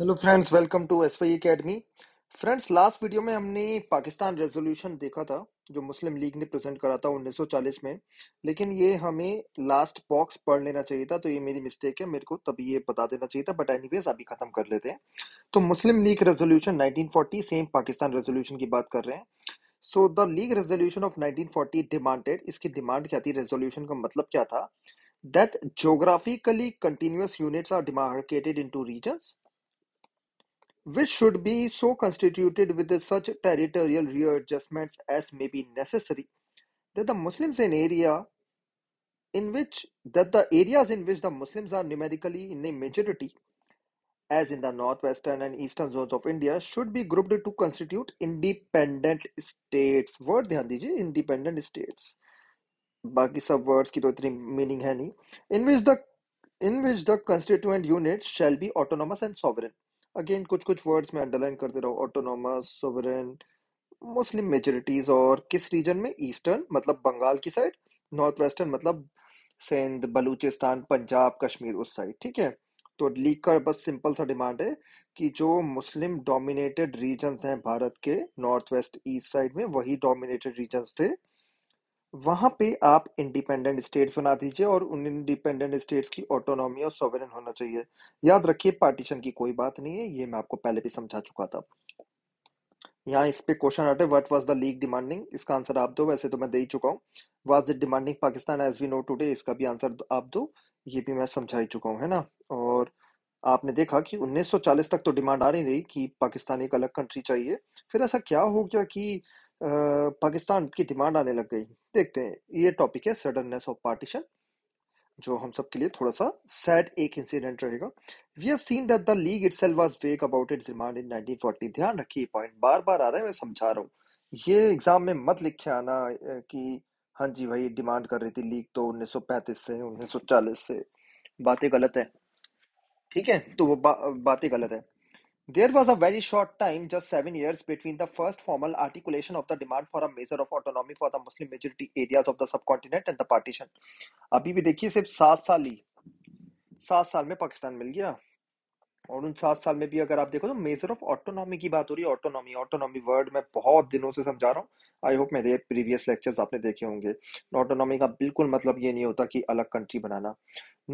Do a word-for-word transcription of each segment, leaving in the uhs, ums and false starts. Hello friends, welcome to S Y academy. Friends, last video में हमने Pakistan resolution देखा था जो मुस्लिम लीग ने प्रेजेंट करा था उन्नीस सौ चालीस में, लेकिन ये हमें लास्ट बॉक्स पढ़ लेना चाहिए था, तो ये मेरी मिस्टेक है, मेरे को तभी ये बता देना चाहिए था, बट एनीवेज अभी खत्म कर लेते हैं। तो Muslim League resolution nineteen forty, same Pakistan resolution की बात कर रहे हैं। So the League resolution of nineteen forty demanded, इसकी डिमांड क्या थी, रेजोल्यूशन का मतलब क्या था, that geographically continuous units are demarcated into regions which should be so constituted with such territorial readjustments as may be necessary that the Muslims in area in which that the areas in which the Muslims are numerically in a majority as in the northwestern and eastern zones of India should be grouped to constitute independent states। word ध्यान दीजिए, independent states, बाकी सब words की तो इतनी meaning है नहीं। in which the in which the constituent units shall be autonomous and sovereign। Again कुछ कुछ वर्ड्स में अंडरलाइन करते रहो, ऑटोनोमस, सोवरेन, मुस्लिम मेजोरिटीज, और किस रीजन में, ईस्टर्न मतलब बंगाल की साइड, नॉर्थ वेस्टर्न मतलब सिंध, बलूचिस्तान, पंजाब, कश्मीर उस साइड। ठीक है, तो लीग का बस सिंपल सा डिमांड है कि जो मुस्लिम डोमिनेटेड रीजन्स हैं भारत के नॉर्थ वेस्ट ईस्ट साइड में, वही डोमिनेटेड रीजन्स थे, वहां पे आप इंडिपेंडेंट स्टेट्स बना दीजिए, और उन इंडिपेंडेंट स्टेट्स की ऑटोनॉमी और सॉवरेन होना चाहिए। याद रखिए, पार्टीशन की कोई बात नहीं है, ये मैं आपको पहले भी समझा चुका था। यहाँ इस पे क्वेश्चन आते, what was the League demanding, इसका आंसर आप दो, वैसे तो मैं दे ही चुका हूँ। Was it demanding Pakistan as we know today, इसका भी आंसर आप दो, ये भी मैं समझा ही चुका हूँ, है ना। और आपने देखा कि उन्नीस सौ चालीस तक तो डिमांड आ रही रही कि पाकिस्तान एक अलग कंट्री चाहिए, फिर ऐसा क्या हो गया कि Uh, पाकिस्तान की डिमांड आने लग गई। देखते हैं, ये टॉपिक है सडननेस ऑफ पार्टीशन, जो हम सब के लिए थोड़ा सा सैड एक इंसिडेंट रहेगा। We have seen that the League itself was vague about its demand in nineteen forty. ध्यान रखिए, पॉइंट बार बार आ रहा है, मैं समझा रहा हूँ, ये एग्जाम में मत लिख के आना कि हाँ जी भाई डिमांड कर रही थी लीग तो उन्नीस सौ पैंतीस से उन्नीस सौ चालीस से, बातें गलत है। ठीक है, तो वो बा, बातें गलत है। There was a very short time, just seven years, between the first formal articulation of the demand for a measure of autonomy for the Muslim majority areas of the subcontinent and the partition। अभी भी देखिए, सिर्फ सात साल ही, सात साल में पाकिस्तान मिल गया, और उन सात साल में भी अगर आप देखो तो मेजर ऑफ ऑटोनॉमी की बात हो रही है। ऑटोनॉमी, ऑटोनॉमी वर्ड मैं बहुत दिनों से समझा रहा हूँ, आई होप मेरे प्रीवियस लेक्चर्स आपने देखे होंगे। ऑटोनॉमी का बिल्कुल मतलब ये नहीं होता कि अलग कंट्री बनाना।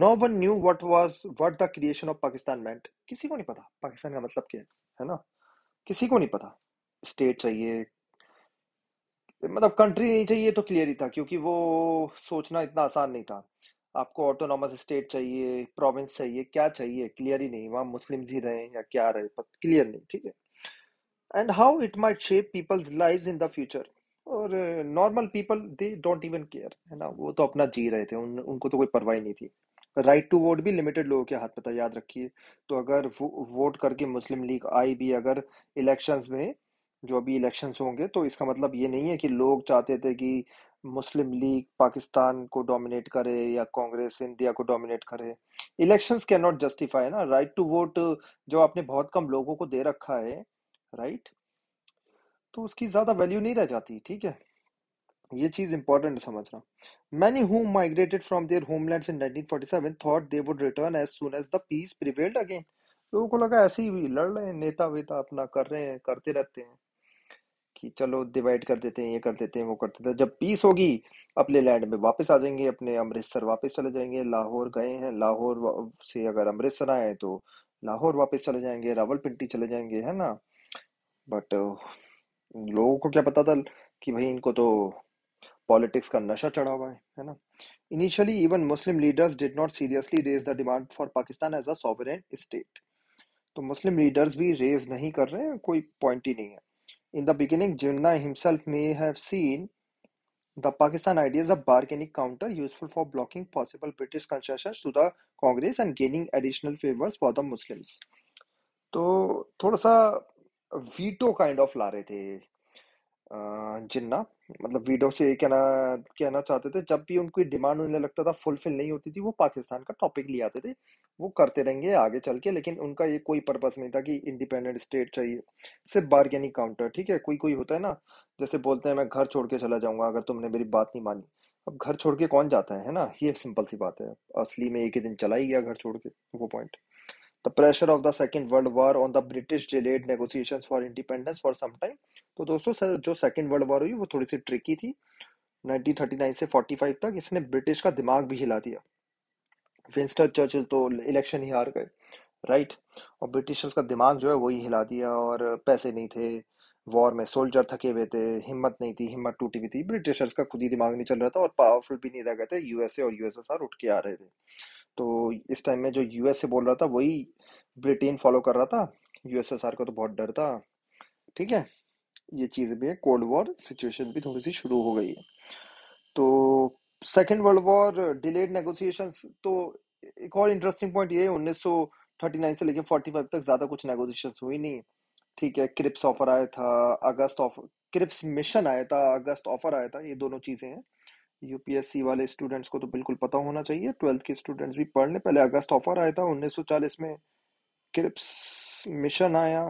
No one knew what was what the creation of Pakistan meant, किसी को नहीं पता पाकिस्तान का मतलब क्या है, है ना, किसी को नहीं पता। स्टेट चाहिए मतलब कंट्री नहीं चाहिए तो क्लियर ही था, क्योंकि वो सोचना इतना आसान नहीं था। आपको ऑटोनॉमस स्टेट चाहिए, प्रोविंस चाहिए, क्या चाहिए क्लियर ही नहीं, वहाँ मुस्लिम्स ही रहे या क्या रहे क्लियर नहीं। ठीक है, and how it might shape people's lives in the future, और normal people they don't even care, है ना, वो तो अपना जी रहे थे, उन, उनको तो कोई परवाह नहीं थी। राइट टू वोट भी लिमिटेड लोगों के हाथ पता, याद रखिए। तो अगर वो वोट करके मुस्लिम लीग आई भी अगर इलेक्शंस में, जो अभी इलेक्शंस होंगे, तो इसका मतलब ये नहीं है कि लोग चाहते थे कि मुस्लिम लीग पाकिस्तान को डोमिनेट करे या कांग्रेस इंडिया को डोमिनेट करे। इलेक्शंस कैन नॉट जस्टिफाई ना, राइट टू वोट जो आपने बहुत कम लोगों को दे रखा है, राइट, तो उसकी ज्यादा वैल्यू नहीं रह जाती। ठीक है, ये चीज इंपॉर्टेंट समझना। Many who migrated from their homelands in nineteen forty seven thought they would return as soon as the peace prevailed again. लोगों को लगा ऐसे ही लड़ रहे हैं, नेता वेता अपना कर रहे हैं, करते रहते हैं कि चलो डिवाइड कर देते हैं, ये कर देते हैं, वो कर देते हैं, जब पीस होगी अपने लैंड में वापस आ जाएंगे, अपने अमृतसर वापस चले जाएंगे। लाहौर गए हैं, लाहौर से अगर अमृतसर आए तो लाहौर वापस चले जाएंगे, रावलपिंडी चले जाएंगे, है ना। बट लोगों को क्या पता था कि भाई इनको तो पॉलिटिक्स का नशा चढ़ा हुआ है, है ना। Initially even Muslim leaders did not seriously raise the demand for Pakistan as a sovereign state, तो मुस्लिम लीडर्स भी रेज नहीं कर रहे हैं, कोई पॉइंट ही नहीं है। In the beginning, Jinnah himself may have seen the Pakistan idea as a bargaining counter useful for blocking possible British concessions to the Congress and gaining additional favors for the Muslims। तो थोड़ा सा veto kind of ला रहे थे जिन्ना, मतलब veto से कहना कहना चाहते थे, जब भी उनकी डिमांड उन्हें लगता था फुलफिल नहीं होती थी, वो पाकिस्तान का टॉपिक ले आते थे, वो करते रहेंगे आगे चल के, लेकिन उनका ये कोई पर्पस नहीं था कि इंडिपेंडेंट स्टेट चाहिए, सिर्फ बार्गेनिंग काउंटर। ठीक है, कोई कोई होता है ना, जैसे बोलते हैं मैं घर छोड़ के चला जाऊंगा अगर तुमने मेरी बात नहीं मानी। अब घर छोड़ के कौन जाता है, है ना, ये सिंपल सी बात है, असली में एक ही दिन चला ही गया घर छोड़ के, वो point. The pressure of the Second World War on the British delayed negotiations for independence for some time. तो दोस्तों जो सेकेंड वर्ल्ड वॉर हुई वो थोड़ी सी ट्रिकी थी। नाइनटीन थर्टी नाइन से फोर्टी फाइव तक इसने ब्रिटिश का दिमाग भी हिला दिया। विंस्टन चर्चिल तो इलेक्शन ही हार गए, राइट, और ब्रिटिशर्स का दिमाग जो है वही हिला दिया। और पैसे नहीं थे वॉर में, सोल्जर थके हुए थे, हिम्मत नहीं थी, हिम्मत टूटी हुई थी, ब्रिटिशर्स का खुद ही दिमाग नहीं चल रहा था और पावरफुल भी नहीं रह गए थे। यूएसए और यूएसएसआर उठ के आ रहे थे। तो इस टाइम में जो यूएसए बोल रहा था वही ब्रिटेन फॉलो कर रहा था, यूएसएसआर को तो बहुत डर था। ठीक है, ये चीज़ भी है, कोल्ड वॉर सिचुएशन भी थोड़ी सी शुरू हो गई है। तो second world war, delayed negotiations, तो एक और इंटरेस्टिंग पॉइंट ये है उन्नीस सौ उनतालीस से लेके पैंतालीस तक ज़्यादा कुछ नेगोशिएशंस हुई नहीं। ठीक है, क्रिप्स ऑफर आया था, अगस्त ऑफर, क्रिप्स मिशन आया था, अगस्त ऑफर आया था, ये दोनों चीज़ें हैं। यूपीएससी वाले स्टूडेंट्स को तो बिल्कुल पता होना चाहिए, ट्वेल्थ के स्टूडेंट्स भी पढ़ लें। पहले अगस्त ऑफर आया था उन्नीस सौ चालीस में, क्रिप्स मिशन आया,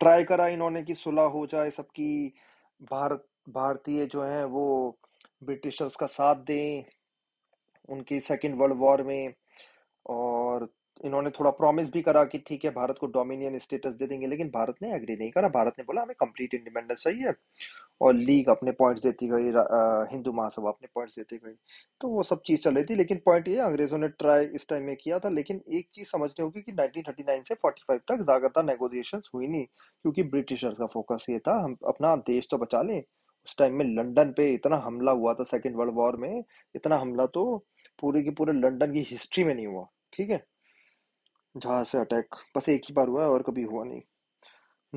ट्राई करा इन्होंने कि सुलह हो जाए सबकी, भारत भारतीय जो हैं वो ब्रिटिशर्स का साथ दें उनकी सेकेंड वर्ल्ड वॉर में। और इन्होंने थोड़ा प्रॉमिस भी करा कि ठीक है भारत को डोमिनियन स्टेटस दे देंगे, लेकिन भारत ने एग्री नहीं करा। भारत ने बोला हमें कंप्लीट इंडिपेंडेंस चाहिए, और लीग अपने पॉइंट्स देती गई, हिंदू महासभा अपने पॉइंट्स देती गई, तो वो सब चीज़ चल रही थी। लेकिन पॉइंट ये, अंग्रेज़ों ने ट्राई इस टाइम में किया था, लेकिन एक चीज़ समझनी होगी कि नाइनटीन थर्टी नाइन से पैंतालीस तक ज़्यादातर नेगोशिएशंस हुई नहीं, क्योंकि ब्रिटिशर्स का फोकस ये था हम अपना देश तो बचा लें। उस टाइम में लंदन पे इतना हमला हुआ था सेकेंड वर्ल्ड वॉर में, इतना हमला तो पूरे के पूरे लंदन की हिस्ट्री में नहीं हुआ। ठीक है, जहां से अटैक बस एक ही बार हुआ है और कभी हुआ नहीं।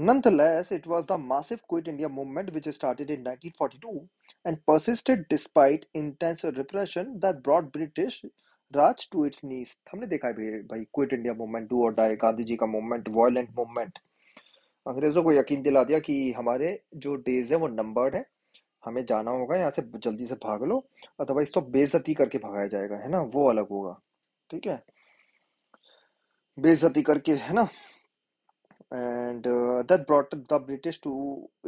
Nonetheless, it was the massive Quit India movement which started in nineteen forty-two and persisted despite intense repression that brought British Raj to its knees. हमने देखा है भाई, भाई क्विट इंडिया मूवमेंट, डू और डाई, गांधी जी का मूवमेंट, वायलेंट मूवमेंट, अंग्रेजों को यकीन दिला दिया कि हमारे जो डेज है वो नंबर्ड है, हमें जाना होगा यहाँ से, जल्दी से भाग लो अदरवाइज तो बेइज्जती करके भगाया जाएगा, है ना, वो अलग होगा। ठीक है, बेइज्जती करके, है ना। And uh, that brought the British to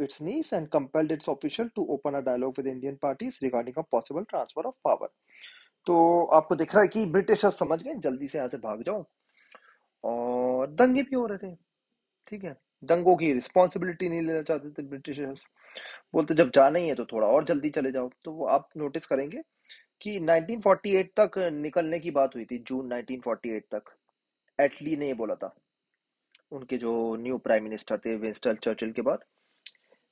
its knees and compelled its official to open a dialogue with Indian parties regarding a possible transfer of power. तो आपको दिख रहा है कि ब्रिटिश समझ गए जल्दी से यहाँ से भाग जाओ, और दंगे भी हो रहे थे। ठीक है, दंगों की रिस्पॉन्सिबिलिटी नहीं लेना चाहते थे ब्रिटिशर्स, बोलते जब जाना ही है तो थोड़ा और जल्दी चले जाओ। तो वो आप नोटिस करेंगे कि नाइनटीन फोर्टी एट तक निकलने की बात हुई थी, जून नाइनटीन फोर्टी एट तक एटली ने ये बोला था, उनके जो न्यू प्राइम मिनिस्टर थे विंस्टन चर्चिल के बाद।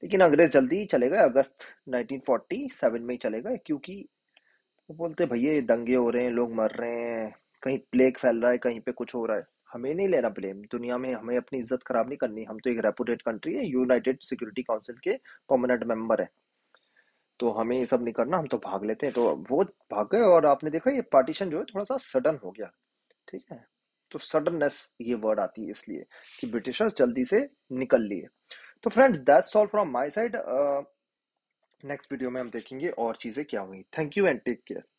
लेकिन अंग्रेज जल्दी चले गए, अगस्त नाइनटीन फोर्टी सेवन में ही चले गए, क्योंकि वो बोलते भैया दंगे हो रहे हैं, लोग मर रहे हैं, कहीं प्लेग फैल रहा है, कहीं पे कुछ हो रहा है, हमें नहीं लेना ब्लेम, दुनिया में हमें अपनी इज्जत खराब नहीं करनी, हम तो एक रेपुटेड कंट्री है, यूनाइटेड सिक्योरिटी काउंसिल के परमानेंट मेंबर है, तो हमें ये सब नहीं करना, हम तो भाग लेते हैं। तो वो भाग गए, और आपने देखा ये पार्टीशन जो है थोड़ा सा सडन हो गया। ठीक है, तो सडननेस ये वर्ड आती है इसलिए कि ब्रिटिशर्स जल्दी से निकल लिए। तो friends, that's all from my side. Next video में हम देखेंगे और चीजें क्या हुई। Thank you and take care.